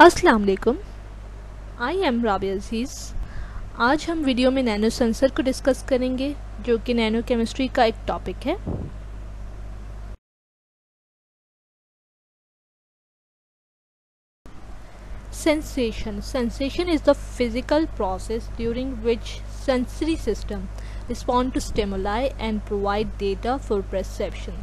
अस्सलाम वालेकुम, I am Rabia जीज़। आज हम वीडियो में नैनो सेंसर को डिस्कस करेंगे जो कि नैनो केमिस्ट्री का एक टॉपिक है। Sensation is the physical process during which sensory system respond to stimuli and provide data for perception।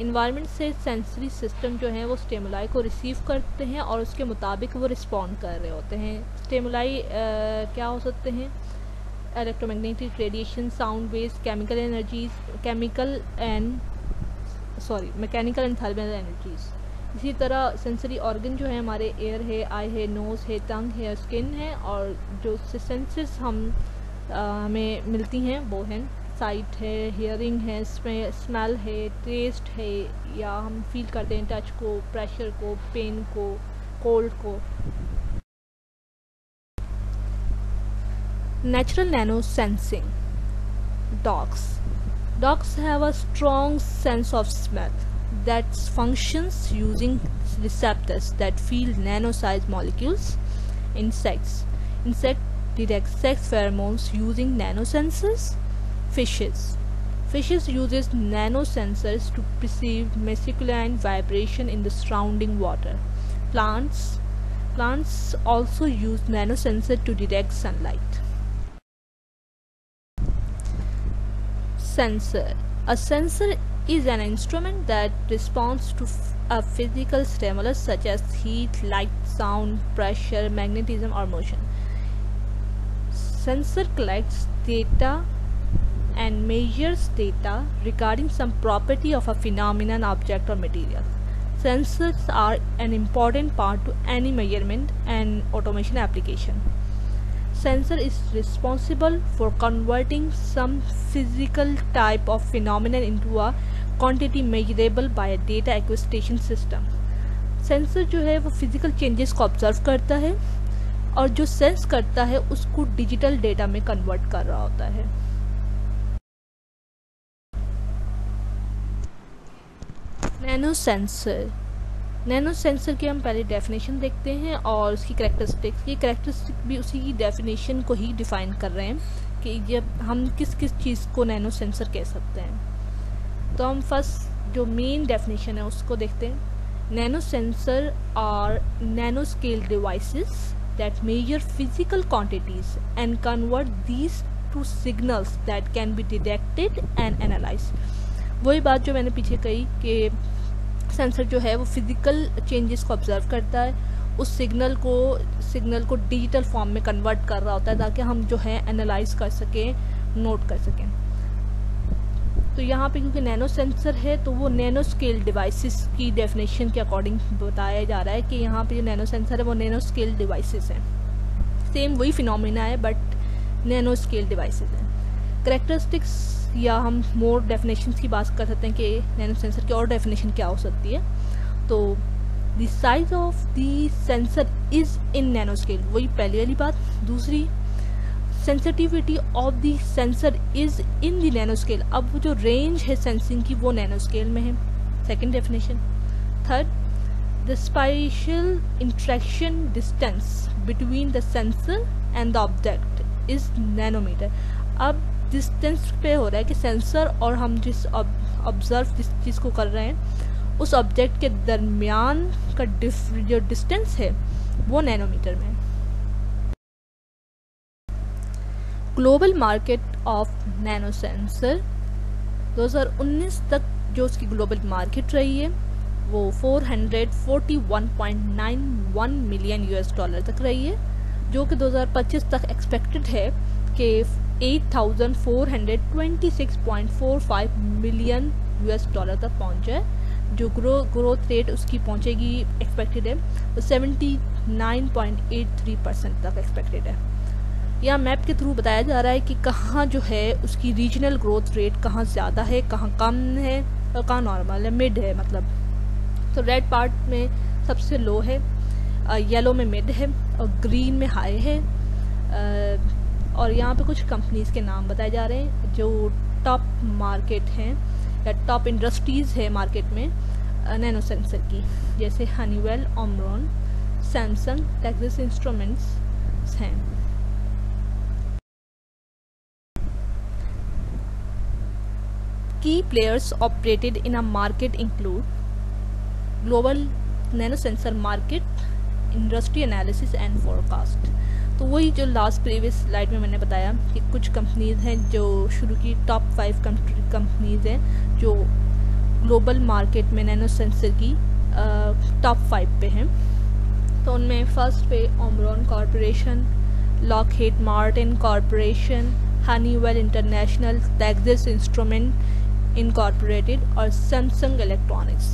Environment से सेंसरी सिस्टम जो है वो स्टिमुलाई को रिसीव करते हैं और उसके मुताबिक वो रिस्पॉन्ड कर रहे होते हैं। स्टिमुलाई क्या हो सकते हैं? Electromagnetic radiation, sound waves, mechanical and thermal energies. इसी तरह सेंसरी ऑर्गन जो है हमारे एयर है, आई है, नोज़ है, टंग है, स्किन है, और जो सेंसेस हमें मिलती हैं वो हैं साइट है, हियरिंग है, स्मेल है, टेस्ट है, या हम फील करते हैं टच को, प्रेशर को, पेन को, कोल्ड को। Natural nano sensing. Dogs have a strong sense of smell that functions using receptors that feel nano-sized molecules। Insects detect sex pheromones using nanosensors। Fishes uses nanosensors to perceive mescaline vibration in the surrounding water। Plants also use nanosensor to detect sunlight। A sensor is an instrument that responds to a physical stimulus such as heat, light, sound, pressure, magnetism or motion। Sensor collects data and measures data regarding some property of a phenomenon, object or material। Sensors are an important part to any measurement and automation application। Sensor is responsible for converting some physical type of phenomenon into a quantity measurable by a data acquisition system। Sensor जो है वो physical changes को observe करता है और जो sense करता है उसको डिजिटल डेटा में कन्वर्ट कर रहा होता है। नैनो सेंसर की हम पहले डेफिनेशन देखते हैं और उसकी करैक्टरिस्टिक्स भी उसी की डेफिनेशन को ही डिफाइन कर रहे हैं कि जब हम किस किस चीज़ को नैनो सेंसर कह सकते हैं। तो हम फर्स्ट जो मेन डेफिनेशन है उसको देखते हैं। Nano sensor are nano scale devices that measure physical quantities and convert these to signals that can be detected and analyse. वही बात जो मैंने पीछे कही कि सेंसर जो है वो फिज़िकल चेंजेस को ऑब्जर्व करता है, उस सिग्नल को डिजिटल फॉर्म में कन्वर्ट कर रहा होता है ताकि हम जो है एनालाइज कर सकें, नोट कर सकें। तो यहाँ पे क्योंकि नैनो सेंसर है तो वो नैनो स्केल डिवाइसेस की डेफिनेशन के अकॉर्डिंग बताया जा रहा है कि यहाँ पे जो नैनो सेंसर है वो नैनो स्केल डिवाइसेस हैं। सेम वही फिनोमिना है बट नैनो स्केल डिवाइसेस हैं। करैक्टरिस्टिक्स या हम मोर डेफिनेशंस की बात कर सकते हैं कि नैनो सेंसर की और डेफिनेशन क्या हो सकती है। तो the size of the sensor is in nano scale, वही पहली वाली बात। दूसरी, sensitivity of the sensor is in the nano scale, अब वो जो रेंज है सेंसिंग की वो नैनो स्केल में है, second definition. Third, the spatial interaction distance between the sensor and the object is nanometre. अब डिस्टेंस पे हो रहा है कि सेंसर और हम जिस ऑब्जर्व जिस चीज़ को कर रहे हैं उस ऑब्जेक्ट के दरमियान का जो डिस्टेंस है वो नैनोमीटर में। Global market of nano sensor 2019 तक जो उसकी ग्लोबल मार्केट रही है वो 441.91 मिलियन $US तक रही है, जो कि 2025 तक एक्सपेक्टेड है कि 8,426.45 मिलियन $US तक पहुँच जाए। जो ग्रोथ रेट उसकी पहुँचेगी एक्सपेक्टेड है वो 79.83% तक एक्सपेक्टेड है। यहाँ मैप के थ्रू बताया जा रहा है कि कहाँ जो है उसकी रीजनल ग्रोथ रेट कहाँ ज़्यादा है, कहाँ कम है और कहाँ नॉर्मल है, मिड है मतलब। तो रेड पार्ट में सबसे लो है, येलो में मिड है और ग्रीन में हाई है। और यहाँ पे कुछ कंपनीज़ के नाम बताए जा रहे हैं जो टॉप मार्केट हैं या टॉप इंडस्ट्रीज़ है मार्केट में नैनो सेंसर की, जैसे Honeywell, Omron, Samsung, Texas instruments हैं। Key players operated in a market include global nanosensor market, industry analysis and forecast। तो वही जो लास्ट प्रीवियस स्लाइड में मैंने बताया कि कुछ कंपनीज हैं जो शुरू की टॉप 5 कंपनीज हैं जो ग्लोबल मार्केट में नैनोसेंसर की टॉप 5 पे हैं। तो उनमें फर्स्ट पे Omron corporation, Lockheed Martin corporation, Honeywell international, Texas instrument incorporated और Samsung electronics.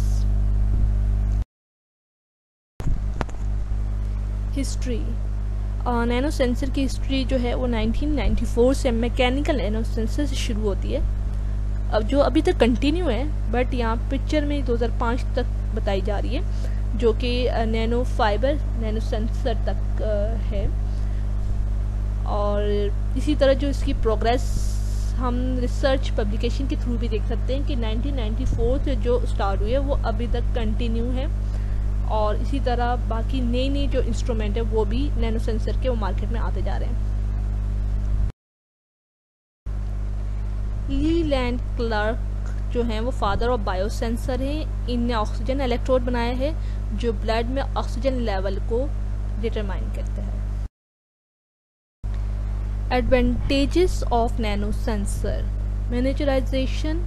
History, nano sensor की हिस्ट्री जो है वो 1994 से मैकेनिकल नैनो सेंसर से शुरू होती है, अब जो अभी तक कंटिन्यू है, बट यहाँ पिक्चर में 2005 तक बताई जा रही है जो कि नैनो फाइबर नैनो सेंसर तक है। और इसी तरह जो इसकी प्रोग्रेस हम रिसर्च पब्लिकेशन के थ्रू भी देख सकते हैं कि 1994 से जो स्टार्ट हुई है वो अभी तक कंटिन्यू है। और इसी तरह बाकी नई नई जो इंस्ट्रूमेंट है वो भी नैनो सेंसर के वो मार्केट में आते जा रहे हैं। लीलैंड क्लार्क जो हैं वो फादर ऑफ बायोसेंसर हैं। इनने ऑक्सीजन इलेक्ट्रोड बनाया है जो ब्लड में ऑक्सीजन लेवल को डिटरमाइन करता है। Advantages of nano sensor, miniaturisation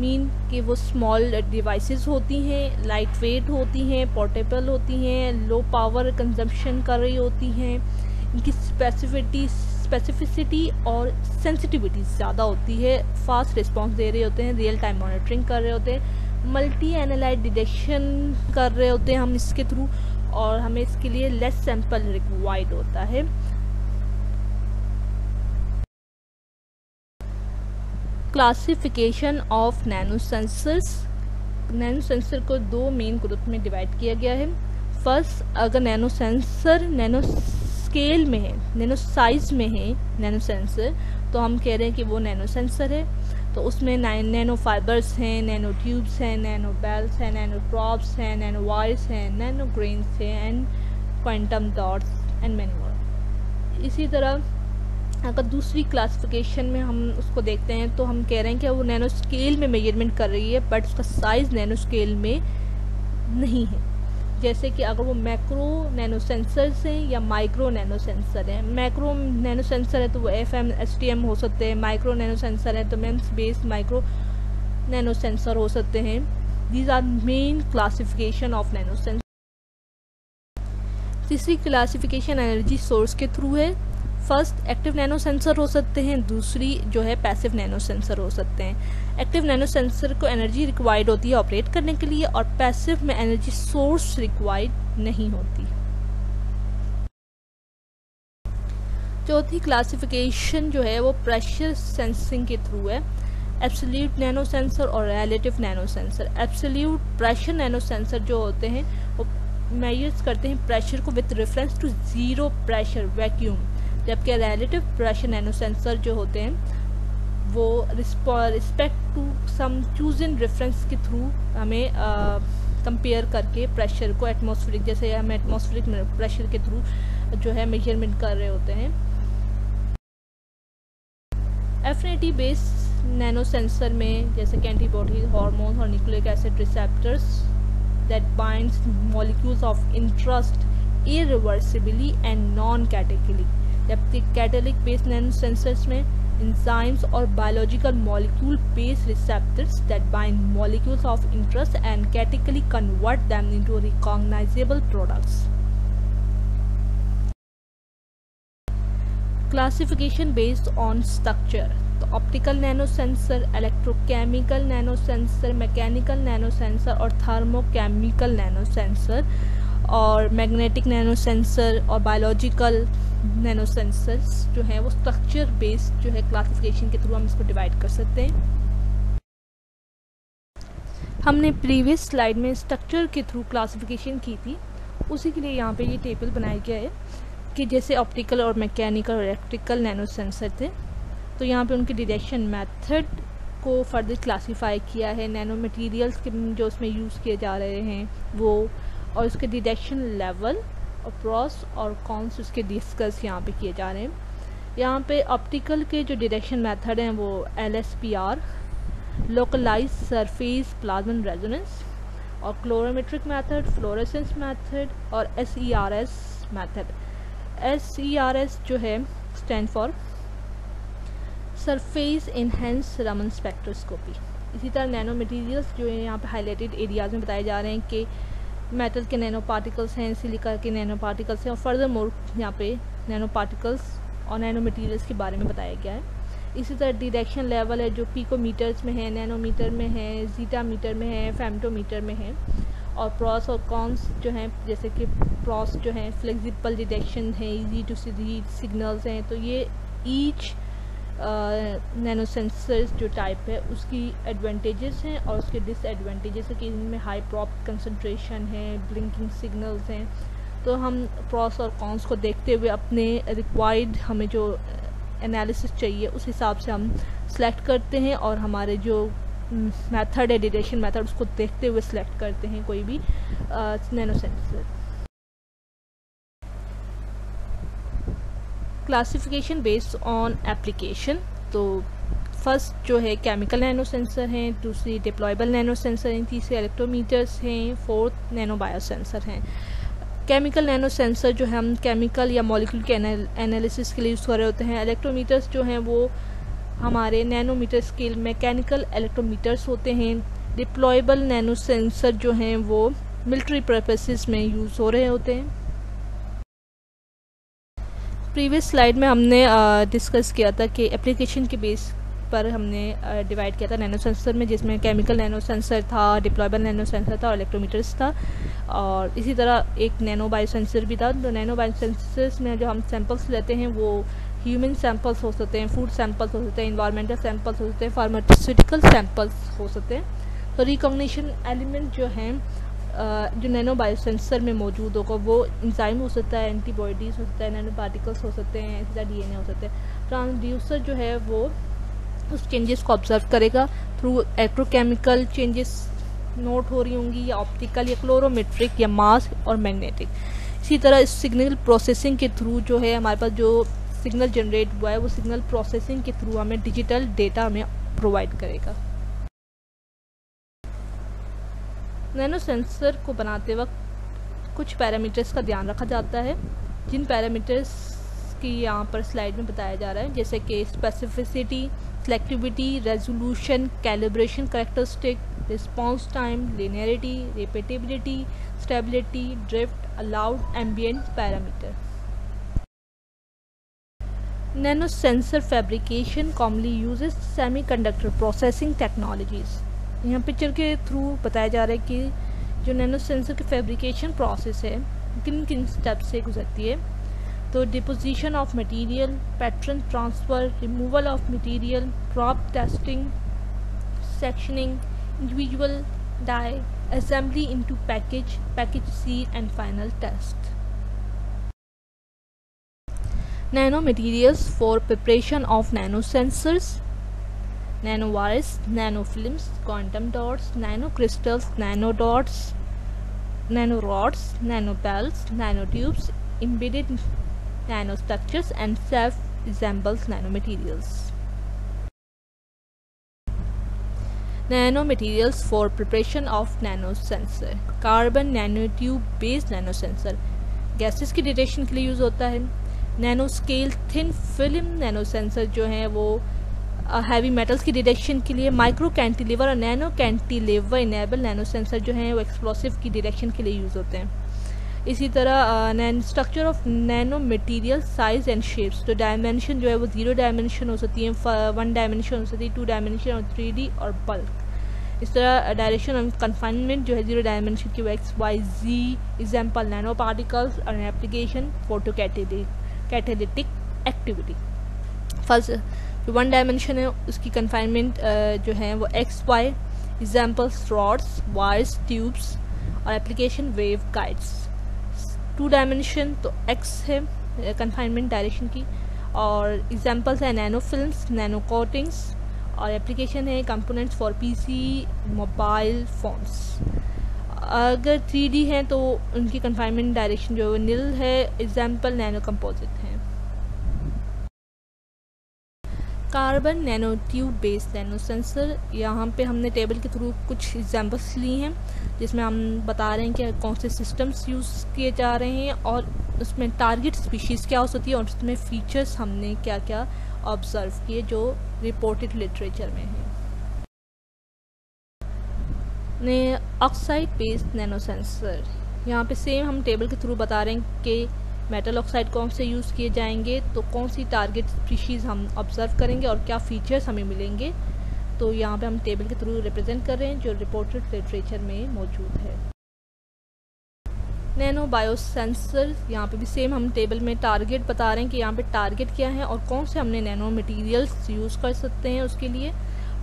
mean कि वो स्मॉल डिवाइसेस होती हैं, लाइट वेट होती हैं, पोर्टेबल होती हैं, लो पावर कंजम्पशन कर रही होती हैं, इनकी स्पेसिफिसिटी और सेंसिटिविटी ज़्यादा होती है, फास्ट रिस्पांस दे रहे होते हैं, रियल टाइम मॉनिटरिंग कर रहे होते हैं, मल्टी एनालाइट डिटेक्शन कर रहे होते हैं हम इसके थ्रू, और हमें इसके लिए लेस सैंपल रिक्वायर्ड होता है। Classification of nano sensors, nano sensor को 2 मेन ग्रुप में डिवाइड किया गया है। फर्स्ट, अगर नैनो सेंसर नैनो स्केल में है, नैनो साइज में है नैनो सेंसर, तो हम कह रहे हैं कि वो नैनो सेंसर है। तो उसमें नैनो फाइबर्स हैं, नैनो ट्यूब्स हैं, नैनो बेल्स हैं, नैनो प्रॉप्स हैं, नैनो वायर्स हैं, नैनो ग्रेन्स हैं and quantum dots and many more. इसी तरह अगर दूसरी क्लासिफिकेशन में हम उसको देखते हैं तो हम कह रहे हैं कि वो नैनो स्केल में मेजरमेंट कर रही है बट उसका साइज़ नैनो स्केल में नहीं है। जैसे कि अगर वो मैक्रो नैनो सेंसर्स हैं या माइक्रो नैनो सेंसर हैं। मैक्रो नैनो सेंसर है तो वो FM STM हो सकते हैं, माइक्रो नैनो सेंसर है तो MEMS based micro nano sensor हो सकते हैं। These are main classification of nano sensor. तीसरी क्लासिफिकेशन एनर्जी सोर्स के थ्रू है। फर्स्ट, एक्टिव नैनो सेंसर हो सकते हैं, दूसरी जो है पैसिव नैनो सेंसर हो सकते हैं। एक्टिव नैनो सेंसर को एनर्जी रिक्वायर्ड होती है ऑपरेट करने के लिए और पैसिव में एनर्जी सोर्स रिक्वायर्ड नहीं होती। चौथी क्लासिफिकेशन जो है वो प्रेशर सेंसिंग के थ्रू है। एब्सोल्यूट नैनो सेंसर और relative nano sensor. Absolute pressure nano sensor जो होते हैं वो मेजर्स करते हैं प्रेशर को with reference to zero pressure vacuum, जबकि रिलेटिव प्रेशर नैनो सेंसर जो होते हैं वो respect to some chosen reference के थ्रू हमें कंपेयर करके प्रेशर को एटमॉस्फेरिक, जैसे हम एटमॉस्फेरिक प्रेशर के थ्रू जो है मेजरमेंट कर रहे होते हैं। एफिनिटी बेस्ड नैनो सेंसर में जैसे कि एंटीबॉडीज, हार्मोन्स और nucleic acid receptors that binds molecules of interest irreversibly and non catalytically, जबकि कैटेलिक बेस्ड नैनो सेंसर्स में एंजाइम्स और biological molecule based receptors that bind molecules of interest and catalytically convert them into recognisable products. Classification based on structure, तो optical nano sensor, electrochemical nano sensor, mechanical nano sensor और thermochemical nano sensor और magnetic nano sensor और biological nano sensors जो हैं वो structure based जो है classification के थ्रू हम इसको डिवाइड कर सकते हैं। हमने प्रीवियस स्लाइड में स्ट्रक्चर के थ्रू क्लासिफिकेशन की थी, उसी के लिए यहाँ पे ये टेबल बनाया गया है कि जैसे ऑप्टिकल और मैकेनिकल और इलेक्ट्रिकल नैनो सेंसर थे तो यहाँ पे उनके डिटेक्शन मेथड को फर्दर क्लासीफाई किया है, नैनो मटीरियल्स के जो उसमें यूज़ किए जा रहे हैं वो, और उसके डिटेक्शन लेवल और प्रोस और कॉन्स उसके डिस्कस यहाँ पे किए जा रहे हैं। यहाँ पे ऑप्टिकल के जो डिटेक्शन मेथड हैं वो LSPR, localise surface plasmon resonance, और क्लोरोमेट्रिक मेथड, फ्लोरेसेंस मेथड और SERS मेथड। SERS जो है stand for surface enhance Raman spectroscopy. इसी तरह नैनो मटीरियल्स जो यहाँ पे हाईलाइटेड एरियाज़ में बताए जा रहे हैं कि मेटल के नैनो पार्टिकल्स हैं, सिलिका के नैनो पार्टिकल्स हैं, और फर्दर मोर यहाँ पे नैनो पार्टिकल्स और नैनो मटीरियल्स के बारे में बताया गया है। इसी तरह डिटेक्शन लेवल है जो पिकोमीटर्स में है, नैनोमीटर में है, जीटा मीटर में है, फेमटोमीटर में है। और प्रॉस और कॉन्स जो हैं, जैसे कि प्रॉस जो हैं फ्लेक्सिबल डिटेक्शन है, इजी टू रीड सिग्नल्स हैं। तो ये ईच नैनो सेंसर्स जो टाइप है उसकी एडवांटेजेस हैं और उसके डिसएडवांटेजेस है कि इनमें हाई प्रॉप कंसनट्रेशन है, ब्लिंकिंग सिग्नल्स हैं। तो हम प्रॉस और कॉन्स को देखते हुए अपने रिक्वायर्ड हमें जो एनालिसिस चाहिए उस हिसाब से हम सेलेक्ट करते हैं और हमारे जो मेथड है डिटेक्शन मेथड उसको देखते हुए सेलेक्ट करते हैं कोई भी nano sensor. Classification based on application. तो फर्स्ट जो है केमिकल नैनो सेंसर हैं, दूसरी डिप्लॉयबल नैनो सेंसर हैं, तीसरे इलेक्ट्रोमीटर्स हैं, फोर्थ नैनो बायोसेंसर हैं। केमिकल नैनो सेंसर जो है हम केमिकल या मॉलिक्यूल के एनालिसिस के लिए यूज़ कर रहे होते हैं। इलेक्ट्रोमीटर्स जो हैं वो हमारे नैनोमीटर स्केल मैकेनिकल इलेक्ट्रोमीटर्स होते हैं। डिप्लॉयबल नैनो सेंसर जो हैं वो मिलिट्री पर्पसेस में यूज़ हो रहे होते हैं। प्रीवियस स्लाइड में हमने डिस्कस किया था कि एप्लीकेशन के बेस पर हमने डिवाइड किया था नैनो सेंसर में, जिसमें केमिकल नैनो सेंसर था, डिप्लॉयबल नैनो सेंसर था और इलेक्ट्रोमीटर्स था, और इसी तरह एक नैनो बायोसेंसर भी था। तो नैनो बायोसेंसर्स में जो हम सैंपल्स लेते हैं वो ह्यूमन सैंपल्स हो सकते हैं, फूड सैंपल्स हो सकते हैं, इन्वायरमेंटल सैंपल्स हो सकते हैं, फार्मास्यूटिकल सैंपल्स हो सकते हैं। तो रिकॉग्निशन एलिमेंट जो हैं जो नैनो बायोसेंसर में मौजूद होगा वो एंजाइम हो सकता है, एंटीबॉडीज़ हो सकता है, नैनो पार्टिकल्स हो सकते हैं, इसी तरह DNA हो सकते हैं। ट्रांसड्यूसर जो है वो उस चेंजेस को ऑब्जर्व करेगा थ्रू इलेक्ट्रोकेमिकल चेंजेस नोट हो रही होंगी, या ऑप्टिकल या क्लोरोमेट्रिक या मास और मैग्नेटिक। इसी तरह इस सिग्नल प्रोसेसिंग के थ्रू जो है हमारे पास जो सिग्नल जनरेट हुआ है वो सिग्नल प्रोसेसिंग के थ्रू हमें डिजिटल डेटा हमें प्रोवाइड करेगा। नैनो सेंसर को बनाते वक्त कुछ पैरामीटर्स का ध्यान रखा जाता है, जिन पैरामीटर्स की यहाँ पर स्लाइड में बताया जा रहा है, जैसे कि specificity, selectivity, resolution, calibration characteristic, response time, linearity, repeatability, stability, drift, allowed ambient parameter. Nano sensor fabrication commonly uses semiconductor processing technologies. यहाँ पिक्चर के थ्रू बताया जा रहा है कि जो नैनो सेंसर की फैब्रिकेशन प्रोसेस है किन किन स्टेप से गुजरती है। तो deposition of material, pattern transfer, removal of material, crop testing, sectioning, individual die, assembly into package, package seal and final test. Nano materials for preparation of nano sensors, nano wires, nano films, quantum dots, nano crystals, nano dots, nano rods, nano belts, nano tubes, embedded nano structures and self examples nano materials. Nano materials for preparation of nano sensor. Carbon nanotube based nano sensor gases की detection के लिए use होता है। Nano scale thin film nano sensor जो हैं वो heavy metals की detection के लिए। माइक्रो कैंटिलीवर और nano cantilever enable nano sensor जो हैं वो एक्सप्लोसिव की डिटेक्शन के लिए यूज़ होते हैं। इसी तरह structure of nano material, size and shapes. तो डायमेंशन जो है वो 0 डायमेंशन हो सकती है, 1 डायमेंशन हो सकती है, 2 डायमेंशन और 3D और बल्क। इस तरह डायरेक्शन एंड कन्फाइनमेंट जो है 0 डायमेंशन की XYZ। एग्जाम्पल नैनो पार्टिकल्स और application photo catalytic activity. First जो 1 डायमेंशन है उसकी कन्फाइनमेंट जो है वो XY। Examples rods, wires, tubes और एप्लीकेशन वेव गाइड्स। 2 डायमेंशन तो X है कन्फाइनमेंट डायरेक्शन की, और एग्जांपल्स हैं नैनो फिल्म्स, नैनो कोटिंग्स, और एप्लीकेशन है components for PC, mobile phones. अगर 3D हैं तो उनकी कन्फाइनमेंट डायरेक्शन जो है नील है, एग्जाम्पल नैनो कंपोजिट हैं। Carbon nano tube based nano sensor, यहाँ पे हमने टेबल के थ्रू कुछ एग्जाम्पल्स लिए हैं जिसमें हम बता रहे हैं कि कौन से सिस्टम्स यूज़ किए जा रहे हैं और उसमें टारगेट स्पीशीज़ क्या हो सकती है और उसमें फ़ीचर्स हमने क्या क्या ऑब्जर्व किए जो रिपोर्टेड लिटरेचर में है। ने ऑक्साइड बेस्ड नैनो सेंसर, यहाँ पे सेम हम टेबल के थ्रू बता रहे हैं कि मेटल ऑक्साइड कौन से यूज़ किए जाएंगे, तो कौन सी टारगेट स्पीशीज़ हम ऑब्जर्व करेंगे और क्या फीचर्स हमें मिलेंगे। तो यहाँ पे हम टेबल के थ्रू रिप्रेजेंट कर रहे हैं जो रिपोर्टेड लिटरेचर में मौजूद है। नैनो बायोसेंसर, यहाँ पे भी सेम हम टेबल में टारगेट बता रहे हैं कि यहाँ पे टारगेट क्या है और कौन से हमने नैनो मटेरियल्स यूज़ कर सकते हैं उसके लिए,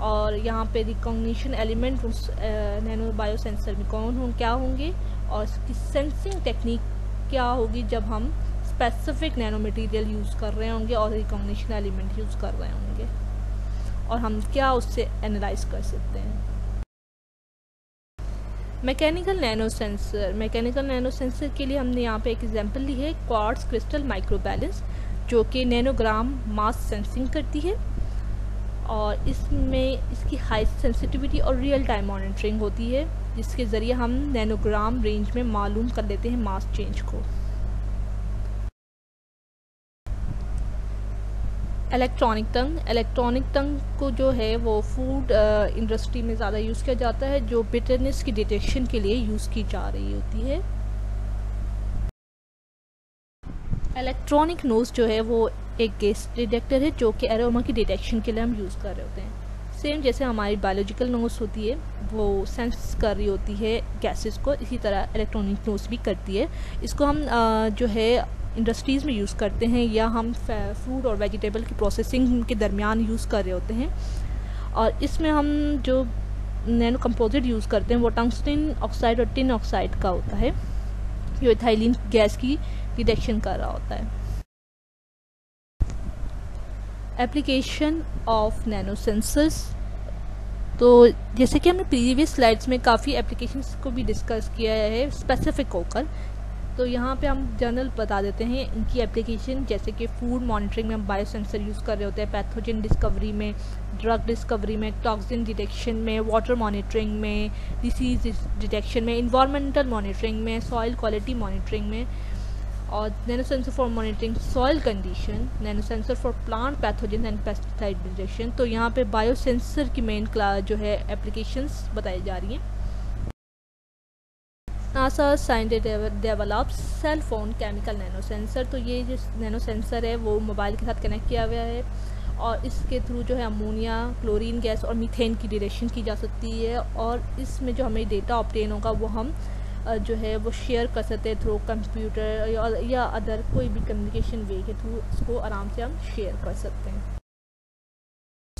और यहाँ पे रिकॉग्निशन एलिमेंट उस नैनो बायोसेंसर में कौन हों क्या होंगे और इसकी सेंसिंग टेक्निक क्या होगी जब हम स्पेसिफिक नैनो मटेरियल यूज़ कर रहे होंगे और रिकॉग्निशन एलिमेंट यूज़ कर रहे होंगे और हम क्या उससे एनालाइज कर सकते हैं। Mechanical nano sensor, mechanical nano sensor के लिए हमने यहाँ पे एक एग्जांपल ली है क्वार्ट्स क्रिस्टल माइक्रो बैलेंस जो कि नैनोग्राम मास सेंसिंग करती है और इसमें इसकी हाई सेंसिटिविटी और रियल टाइम मॉनिटरिंग होती है जिसके ज़रिए हम नैनोग्राम रेंज में मालूम कर लेते हैं मास चेंज को। इलेक्ट्रॉनिक टंग, इलेक्ट्रॉनिक टंग को जो है वो फूड इंडस्ट्री में ज़्यादा यूज़ किया जाता है जो बिटरनेस की डिटेक्शन के लिए यूज़ की जा रही होती है। इलेक्ट्रॉनिक नोज जो है वो एक गैस डिटेक्टर है जो कि एरोमा की डिटेक्शन के लिए हम यूज़ कर रहे होते हैं। सेम जैसे हमारी बायोलॉजिकल नोज होती है वो सेंस कर रही होती है गैसेस को, इसी तरह इलेक्ट्रॉनिक नोज भी करती है। इसको हम जो है इंडस्ट्रीज़ में यूज़ करते हैं या हम फूड और वेजिटेबल की प्रोसेसिंग के दरमियान यूज़ कर रहे होते हैं और इसमें हम जो नैनो कंपोजिट यूज़ करते हैं वो टंगस्टन ऑक्साइड और टिन ऑक्साइड का होता है जो इथाइलिन गैस की डिटेक्शन कर रहा होता है। एप्लीकेशन ऑफ नैनो सेंसर्स, तो जैसे कि हमने प्रीवियस स्लाइड्स में काफ़ी एप्लीकेशंस को भी डिस्कस किया है स्पेसिफिक होकर, तो यहाँ पे हम जनरल बता देते हैं इनकी एप्लीकेशन जैसे कि फूड मॉनिटरिंग में हम बायोसेंसर यूज़ कर रहे होते हैं, पैथोजन डिस्कवरी में, ड्रग डिस्कवरी में, टॉक्सिन डिटेक्शन में, वाटर मॉनिटरिंग में, डिसीज डिटेक्शन में, इन्वायरमेंटल मॉनिटरिंग में, सॉइल क्वालिटी मॉनिटरिंग में, और nano sensor for monitoring soil condition, nano sensor for plant pathogen and pesticide detection. तो यहाँ पे बायोसेंसर की मेन क्लास जो है एप्लीकेशंस बताई जा रही हैं। NASA science develops cell phone chemical nano sensor, तो ये जो नैनो सेंसर है वो मोबाइल के साथ कनेक्ट किया हुआ है और इसके थ्रू जो है अमोनिया, क्लोरीन गैस और मीथेन की डिटेक्शन की जा सकती है और इसमें जो हमें डेटा ऑब्टेन होगा वो हम जो है वो शेयर कर सकते हैं थ्रू कंप्यूटर या अदर कोई भी कम्युनिकेशन वे के थ्रू, इसको आराम से हम शेयर कर सकते हैं।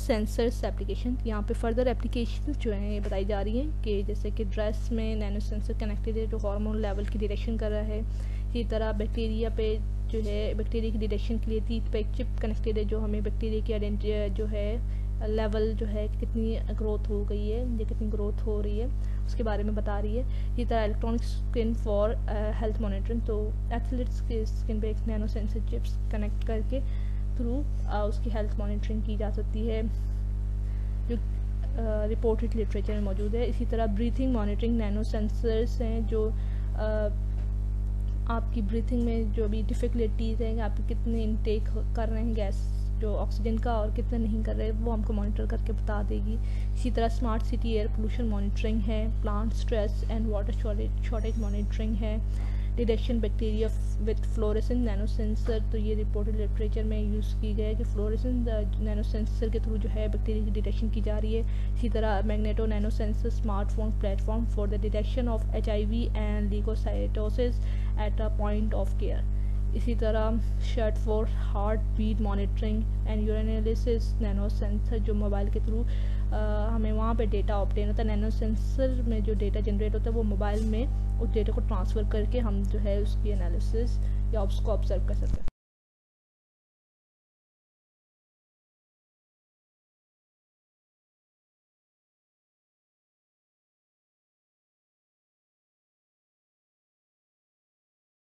सेंसर्स एप्लीकेशन, यहाँ पे फर्दर एप्लीकेशन जो हैं बताई जा रही हैं कि जैसे कि ड्रेस में नैनो सेंसर कनेक्टेड है जो हार्मोन लेवल की डिटेक्शन कर रहा है, इसी तरह बैक्टीरिया पे जो है बैक्टीरिया की डिटेक्शन के लिए टीथ पे एक चिप कनेक्टेड है जो हमें बैक्टीरिया की आइडेंटिटी जो है लेवल जो है कितनी ग्रोथ हो गई है या कितनी ग्रोथ हो रही है उसके बारे में बता रही है। इसी तरह electronic skin for health monitoring, तो एथलीट्स के स्किन पे एक नैनो सेंसर चिप्स कनेक्ट करके थ्रू उसकी हेल्थ मॉनिटरिंग की जा सकती है जो रिपोर्टेड लिटरेचर में मौजूद है। इसी तरह ब्रीथिंग मॉनिटरिंग नैनो सेंसर्स हैं जो आपकी ब्रीथिंग में जो भी डिफ़िकल्टीज हैं, आप कितने इनटेक कर रहे हैं गैस जो ऑक्सीजन का और कितने नहीं कर रहे वो हमको मॉनिटर करके बता देगी। इसी तरह smart city air pollution monitoring है, plant stress and water shortage monitoring है, detection bacteria with fluorescent nano sensor, तो ये रिपोर्टेड लिटरेचर में यूज़ की गया है कि फ्लोरेसेंट नैनो सेंसर के थ्रू जो है बैक्टीरिया की डिटेक्शन की जा रही है। इसी तरह magneto nano sensor smartphone platform for the detection of HIV and leukocytosis at a point of care. इसी तरह shirt for heart beat monitoring and urinalysis nano sensor जो मोबाइल के थ्रू हमें वहाँ पे डेटा ऑब्टेन होता है, नैनो सेंसर में जो डेटा जनरेट होता है वो मोबाइल में उस डेटा को ट्रांसफ़र करके हम जो है उसकी एनालिसिस या उसको ऑब्जर्व कर सकते हैं।